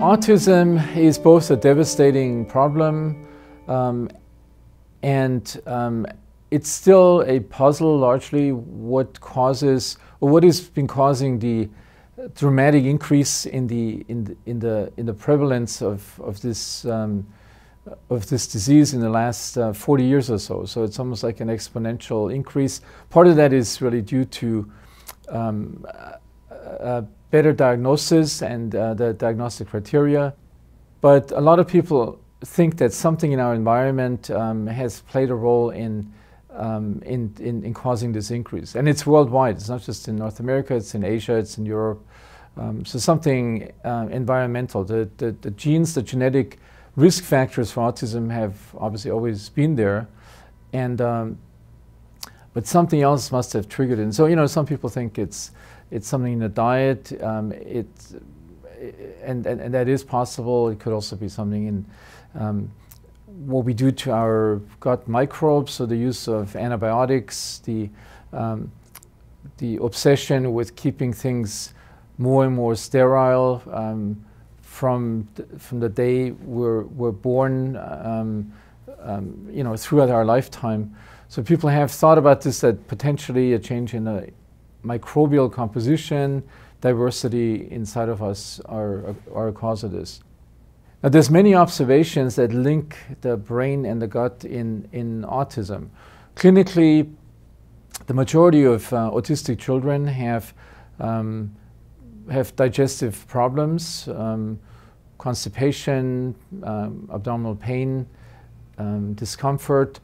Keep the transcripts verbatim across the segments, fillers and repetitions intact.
Autism is both a devastating problem um, and um, it's still a puzzle largely what causes or what has been causing the dramatic increase in the in the in the, in the prevalence of of this um, of this disease in the last uh, forty years or so. So it's almost like an exponential increase. Part of that is really due to um, uh, better diagnosis and uh, the diagnostic criteria. But a lot of people think that something in our environment um, has played a role in, um, in, in, in causing this increase. And it's worldwide. It's not just in North America, it's in Asia, it's in Europe. Um, so something uh, environmental. The, the, the genes, the genetic risk factors for autism have obviously always been there. And, um, but something else must have triggered it. And so, you know, some people think it's It's something in the diet, um, it, and, and, and that is possible. It could also be something in um, what we do to our gut microbes, so the use of antibiotics, the, um, the obsession with keeping things more and more sterile um, from, th from the day we're, we're born, um, um, you know, throughout our lifetime. So people have thought about this, that potentially a change in the microbial composition, diversity inside of us are, are a cause of this. Now, there's many observations that link the brain and the gut in, in autism. Clinically, the majority of uh, autistic children have, um, have digestive problems, um, constipation, um, abdominal pain, um, discomfort.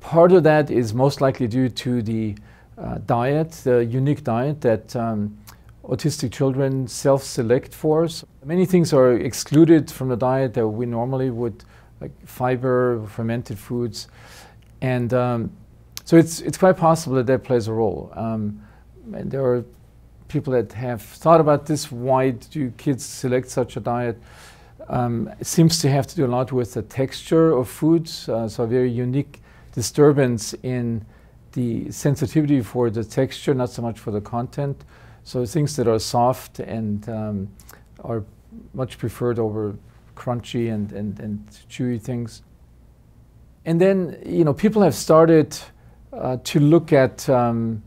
Part of that is most likely due to the Uh, diet, the unique diet that um, autistic children self-select for. So many things are excluded from the diet that we normally would, like fiber, fermented foods. And um, so it's, it's quite possible that that plays a role. Um, and there are people that have thought about this. Why do kids select such a diet? Um, it seems to have to do a lot with the texture of foods. Uh, so a very unique disturbance in the sensitivity for the texture, not so much for the content. So things that are soft and um, are much preferred over crunchy and, and, and chewy things. And then, you know, people have started uh, to look at um,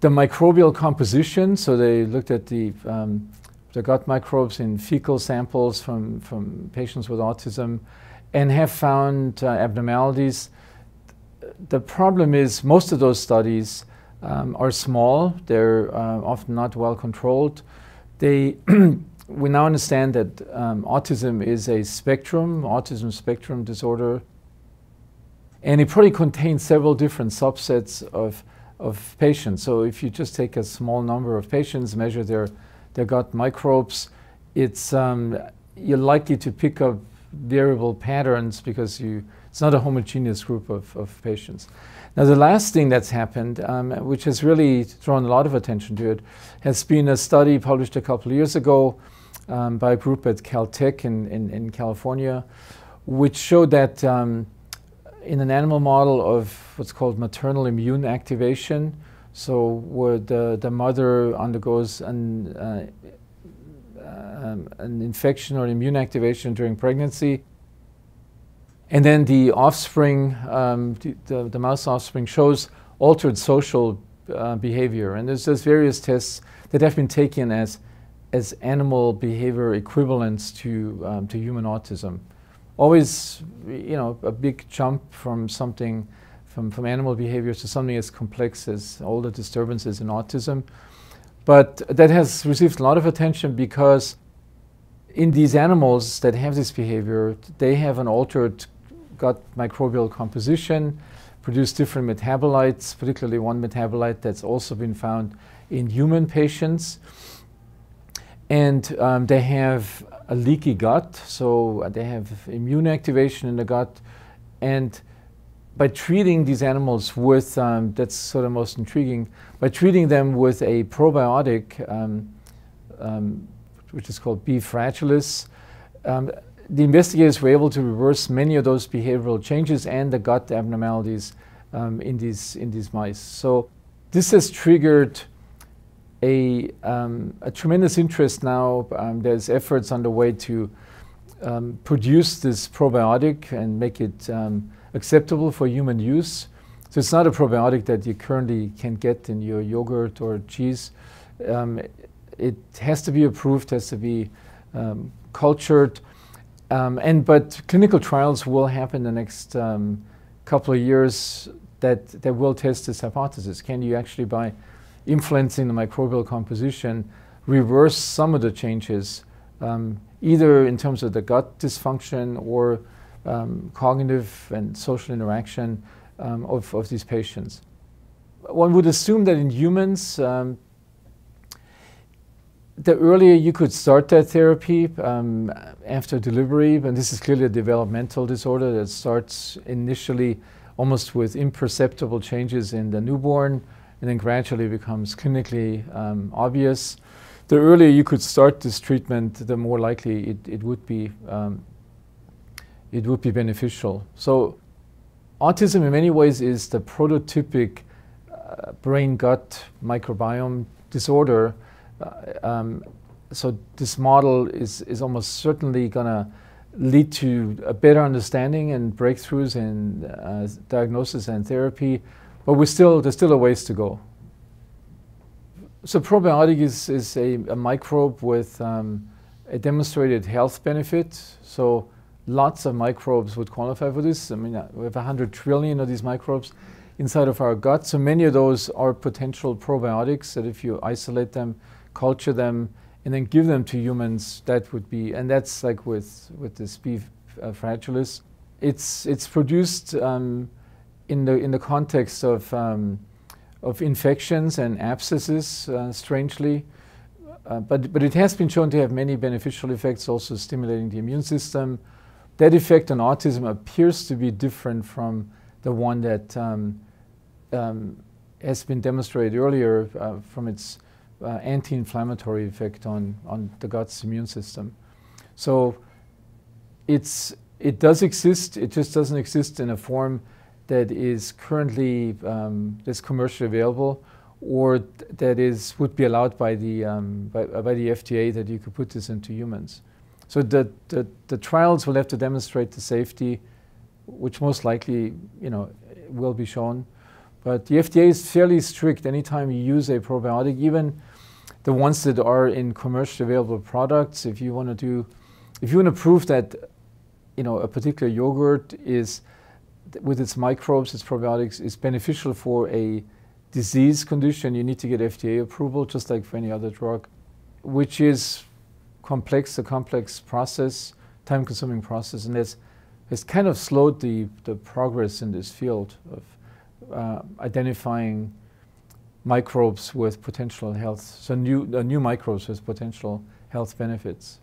the microbial composition. So they looked at the, um, the gut microbes in fecal samples from, from patients with autism and have found uh, abnormalities. The problem is most of those studies um, are small. They're uh, often not well controlled. They we now understand that um, autism is a spectrum, autism spectrum disorder, and it probably contains several different subsets of of patients. So if you just take a small number of patients, measure their their gut microbes, it's um, you're likely to pick up variable patterns because you. It's not a homogeneous group of, of patients. Now, the last thing that's happened, um, which has really drawn a lot of attention to it, has been a study published a couple of years ago um, by a group at Caltech in, in, in California, which showed that um, in an animal model of what's called maternal immune activation, so where the, the mother undergoes an, uh, um, an infection or immune activation during pregnancy, and then the offspring, um, the, the, the mouse offspring, shows altered social uh, behavior. And there's, there's various tests that have been taken as, as animal behavior equivalents to, um, to human autism. Always, you know, a big jump from something, from, from animal behavior to something as complex as all the disturbances in autism. But that has received a lot of attention because in these animals that have this behavior, they have an altered gut microbial composition, produce different metabolites, particularly one metabolite that's also been found in human patients. And um, they have a leaky gut, so they have immune activation in the gut. And by treating these animals with, um, that's sort of most intriguing, by treating them with a probiotic, um, um, which is called B. fragilis, um, the investigators were able to reverse many of those behavioral changes and the gut abnormalities um, in, these, in these mice. So this has triggered a, um, a tremendous interest now. Um, there's efforts underway to um, produce this probiotic and make it um, acceptable for human use. So it's not a probiotic that you currently can get in your yogurt or cheese. Um, it has to be approved, has to be um, cultured. Um, and but clinical trials will happen the next um, couple of years that, that will test this hypothesis. Can you actually, by influencing the microbial composition, reverse some of the changes, um, either in terms of the gut dysfunction or um, cognitive and social interaction um, of, of these patients? One would assume that in humans, um, the earlier you could start that therapy um, after delivery, and this is clearly a developmental disorder that starts initially almost with imperceptible changes in the newborn and then gradually becomes clinically um, obvious. The earlier you could start this treatment, the more likely it, it would be um, it would be beneficial. So autism in many ways is the prototypic uh, brain-gut microbiome disorder. Uh, um, so this model is, is almost certainly going to lead to a better understanding and breakthroughs in uh, diagnosis and therapy, but we're still, there's still a ways to go. So probiotic is, is a, a microbe with um, a demonstrated health benefit, so lots of microbes would qualify for this. I mean, uh, we have one hundred trillion of these microbes inside of our gut, so many of those are potential probiotics that if you isolate them, culture them, and then give them to humans, that would be, and that's like with, with this B. fragilis. It's, it's produced um, in, the, in the context of, um, of infections and abscesses, uh, strangely, uh, but, but it has been shown to have many beneficial effects, also stimulating the immune system. That effect on autism appears to be different from the one that um, um, has been demonstrated earlier uh, from its Uh, anti-inflammatory effect on, on the gut's immune system. So it's, it does exist, it just doesn't exist in a form that is currently um, that's commercially available or that is, would be allowed by the, um, by, by the F D A that you could put this into humans. So the, the, the trials will have to demonstrate the safety, which most likely, you know, will be shown. But the F D A is fairly strict. Anytime you use a probiotic, even the ones that are in commercially available products, if you want to do, if you want to prove that, you know, a particular yogurt is, with its microbes, its probiotics, is beneficial for a disease condition, you need to get F D A approval, just like for any other drug, which is complex, a complex process, time-consuming process, and that's has kind of slowed the the progress in this field of Uh, identifying microbes with potential health, so new, uh, new microbes with potential health benefits.